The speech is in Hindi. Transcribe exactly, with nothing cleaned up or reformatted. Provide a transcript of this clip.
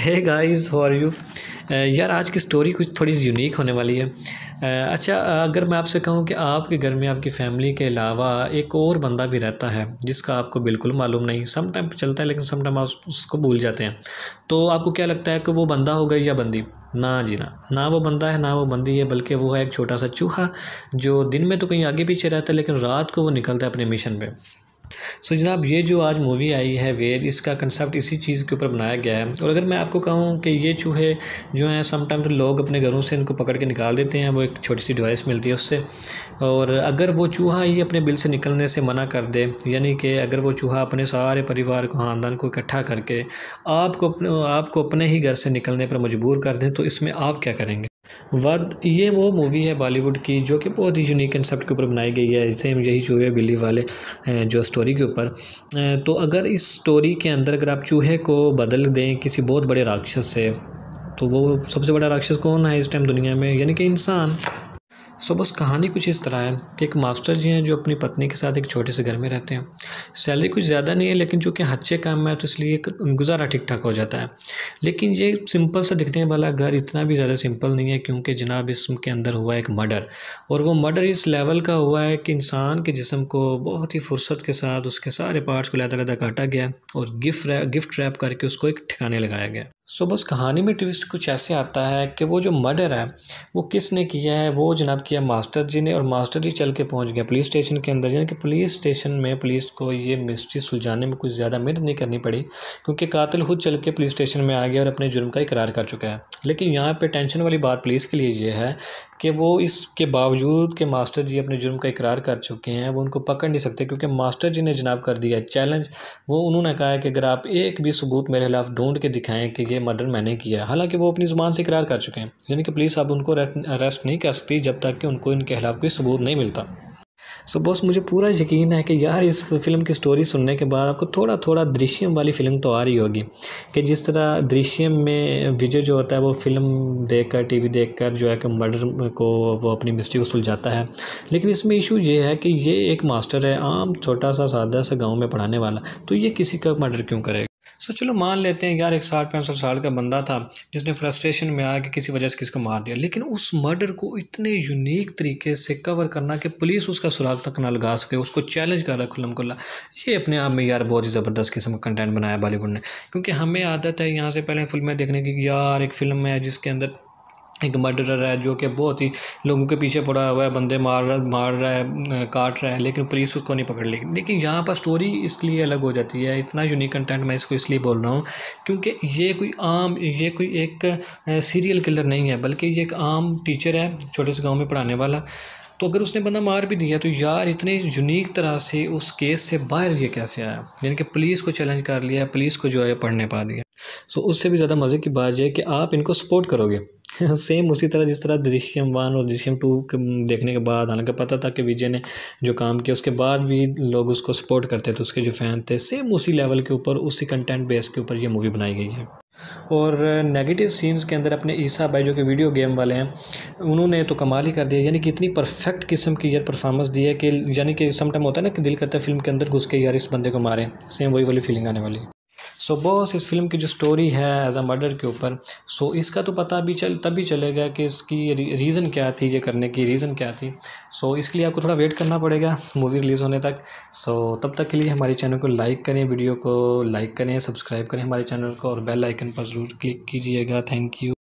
Hey guys, how are you. यार आज की स्टोरी कुछ थोड़ी यूनिक होने वाली है। uh, अच्छा, अगर मैं आपसे कहूँ कि आपके घर में आपकी फैमिली के अलावा एक और बंदा भी रहता है जिसका आपको बिल्कुल मालूम नहीं, सम टाइम चलता है लेकिन सम टाइम आप उसको भूल जाते हैं, तो आपको क्या लगता है कि वो बंदा होगा या बंदी? ना जी ना, ना वो बंदा है ना वो बंदी है, बल्कि वो है एक छोटा सा चूहा जो दिन में तो कहीं आगे पीछे रहता है लेकिन रात को वो निकलता है अपने मिशन पर। सो so, जनाब ये जो आज मूवी आई है वेद, इसका कंसेप्ट इसी चीज़ के ऊपर बनाया गया है। और अगर मैं आपको कहूँ कि ये चूहे जो हैं समटाइम्स लोग अपने घरों से इनको पकड़ के निकाल देते हैं, वो एक छोटी सी डिवाइस मिलती है उससे, और अगर वो चूहा ही अपने बिल से निकलने से मना कर दे, यानी कि अगर वो चूहा अपने सारे परिवार को, ख़ानदान को इकट्ठा करके आपको आपको अपने ही घर से निकलने पर मजबूर कर दें, तो इसमें आप क्या करेंगे? वध ये वो मूवी है बॉलीवुड की जो कि बहुत ही यूनिक कंसेप्ट के ऊपर बनाई गई है, सेम यही चूहे बिल्ली वाले जो स्टोरी के ऊपर। तो अगर इस स्टोरी के अंदर अगर आप चूहे को बदल दें किसी बहुत बड़े राक्षस से, तो वो सबसे बड़ा राक्षस कौन है इस टाइम दुनिया में? यानी कि इंसान। सो बस कहानी कुछ इस तरह है कि एक मास्टर जी हैं जो अपनी पत्नी के साथ एक छोटे से घर में रहते हैं। सैलरी कुछ ज़्यादा नहीं है लेकिन चूँकि हच्चे काम है तो इसलिए गुजारा ठीक ठाक हो जाता है। लेकिन ये सिंपल सा दिखने वाला घर इतना भी ज़्यादा सिंपल नहीं है, क्योंकि जनाब इसके अंदर हुआ एक मर्डर, और वो मर्डर इस लेवल का हुआ है कि इंसान के जिसम को बहुत ही फुर्सत के साथ उसके सारे पार्ट्स को लदा लदा काटा गया और गिफ्ट गिफ्ट रैप करके उसको एक ठिकाने लगाया गया। सो बस कहानी में ट्विस्ट कुछ ऐसे आता है कि वो जो मर्डर है वो किसने किया है? वो जनाब किया मास्टर जी ने, और मास्टर जी चल के पहुँच गया पुलिस स्टेशन के अंदर। यानी कि पुलिस स्टेशन में पुलिस को ये मिस्ट्री सुलझाने में कुछ ज़्यादा मेहनत नहीं करनी पड़ी, क्योंकि कातिल खुद चल के पुलिस स्टेशन में आ गया और अपने जुर्म का इकरार कर चुका है। लेकिन यहाँ पर टेंशन वाली बात पुलिस के लिए ये है कि वो इसके बावजूद कि मास्टर जी अपने जुर्म का इकरार कर चुके हैं, वो उनको पकड़ नहीं सकते, क्योंकि मास्टर जी ने जनाब कर दिया चैलेंज। वो उन्होंने कहा है कि अगर आप एक भी सबूत मेरे खिलाफ ढूंढ के दिखाएं कि ये मर्डर मैंने किया, हालांकि वो अपनी ज़ुबान से इकरार कर चुके हैं, यानी कि पुलिस अब उनको अरेस्ट नहीं कर सकती जब तक कि उनको इनके खिलाफ कोई सबूत नहीं मिलता। सो so, बॉस मुझे पूरा यकीन है कि यार इस फिल्म की स्टोरी सुनने के बाद आपको थोड़ा थोड़ा दृश्यम वाली फ़िल्म तो आ रही होगी, कि जिस तरह दृश्यम में विजय जो होता है वो फिल्म देखकर टीवी देखकर जो है कि मर्डर को वो अपनी मिस्ट्री को सुलझाता है। लेकिन इसमें इशू ये है कि ये एक मास्टर है, आम छोटा सा सादा सा गाँव में पढ़ाने वाला, तो ये किसी का मर्डर क्यों करेगा? सो so, चलो मान लेते हैं यार एक साठ पैंसठ साल का बंदा था जिसने फ्रस्ट्रेशन में आके किसी वजह से किसी को मार दिया, लेकिन उस मर्डर को इतने यूनिक तरीके से कवर करना कि पुलिस उसका सुराग तक ना लगा सके, उसको चैलेंज कर रहा खुल्लम खुल्ला, ये अपने आप में यार बहुत ही ज़बरदस्त किस्म का कंटेंट बनाया बॉलीवुड ने। क्योंकि हमें आदत है यहाँ से पहले फिल्में देखने की, यार एक फिल्म है जिसके अंदर एक मर्डरर है जो कि बहुत ही लोगों के पीछे पड़ा हुआ है, बंदे मार रहा मार रहा है काट रहा है, लेकिन पुलिस उसको नहीं पकड़ लेगी। लेकिन यहाँ पर स्टोरी इसलिए अलग हो जाती है, इतना यूनिक कंटेंट मैं इसको इसलिए बोल रहा हूँ क्योंकि ये कोई आम ये कोई एक सीरियल किलर नहीं है, बल्कि ये एक आम टीचर है छोटे से गाँव में पढ़ाने वाला। तो अगर उसने बंदा मार भी दिया तो यार इतने यूनिक तरह से उस केस से बाहर ये कैसे आया, यानी कि पुलिस को चैलेंज कर लिया, पुलिस को जो है पढ़ने पा दिया। सो उससे भी ज़्यादा मज़े की बात यह है कि आप इनको सपोर्ट करोगे सेम उसी तरह जिस तरह दृश्यम वन और दृश्यम टू देखने के बाद, हालांकि पता था कि विजय ने जो काम किया उसके बाद भी लोग उसको सपोर्ट करते थे, उसके जो फ़ैन थे, सेम उसी लेवल के ऊपर उसी कंटेंट बेस के ऊपर ये मूवी बनाई गई है। और नेगेटिव सीन्स के अंदर अपने ईसा भाई जो कि वीडियो गेम वाले हैं, उन्होंने तो कमाल ही कर दिया, यानी कि इतनी परफेक्ट किस्म की यार परफॉर्मेंस दी है कि यानी कि समटाइम होता है ना कि दिल करता है फिल्म के अंदर घुस के यार इस बंदे को मारें, सेम वही वाली फीलिंग आने वाली है। सो so, बॉस इस फिल्म की जो स्टोरी है एज अ मर्डर के ऊपर, सो so, इसका तो पता भी चल तभी चलेगा कि इसकी रीज़न क्या थी, ये करने की रीज़न क्या थी। सो so, इसके लिए आपको थोड़ा वेट करना पड़ेगा मूवी रिलीज़ होने तक। सो so, तब तक के लिए हमारे चैनल को लाइक करें, वीडियो को लाइक करें, सब्सक्राइब करें हमारे चैनल को, और बेल आइकन पर ज़रूर क्लिक कीजिएगा। Thank you.